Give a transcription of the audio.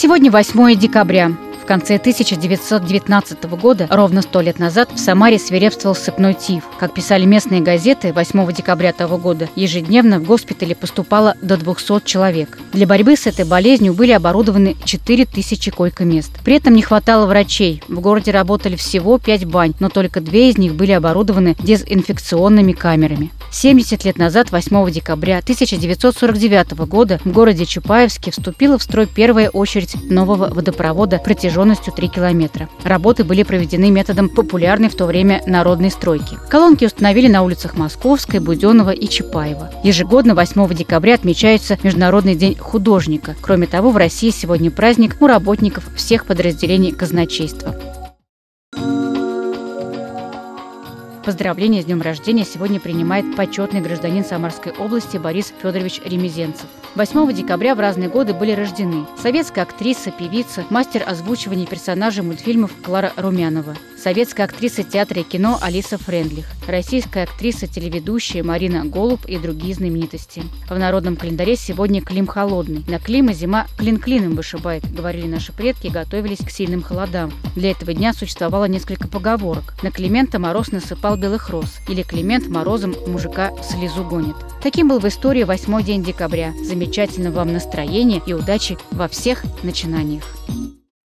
Сегодня 8 декабря. В конце 1919 года, ровно 100 лет назад, в Самаре свирепствовал сыпной тиф. Как писали местные газеты, 8 декабря того года ежедневно в госпитале поступало до 200 человек. Для борьбы с этой болезнью были оборудованы 4000 койко-мест. При этом не хватало врачей. В городе работали всего 5 бань, но только 2 из них были оборудованы дезинфекционными камерами. 70 лет назад, 8 декабря 1949 года, в городе Чапаевске вступила в строй первая очередь нового водопровода протяженностью 3 километра. Работы были проведены методом популярной в то время народной стройки. Колонки установили на улицах Московской, Будённого и Чапаева. Ежегодно 8 декабря отмечается Международный день художника. Кроме того, в России сегодня праздник у работников всех подразделений казначейства. Поздравления с днем рождения сегодня принимает почетный гражданин Самарской области Борис Федорович Ремезенцев. 8 декабря в разные годы были рождены советская актриса, певица, мастер озвучивания персонажей мультфильмов Клара Румянова, советская актриса театра и кино Алиса Френдлих, российская актриса, телеведущая Марина Голуб и другие знаменитости. В народном календаре сегодня Клим холодный. На Клима зима клин клином вышибает, говорили наши предки и готовились к сильным холодам. Для этого дня существовало несколько поговорок. На Климента мороз насыпал белых роз, или Климент морозом мужика слезу гонит. Таким был в истории 8 день декабря. Замечательного вам настроения и удачи во всех начинаниях.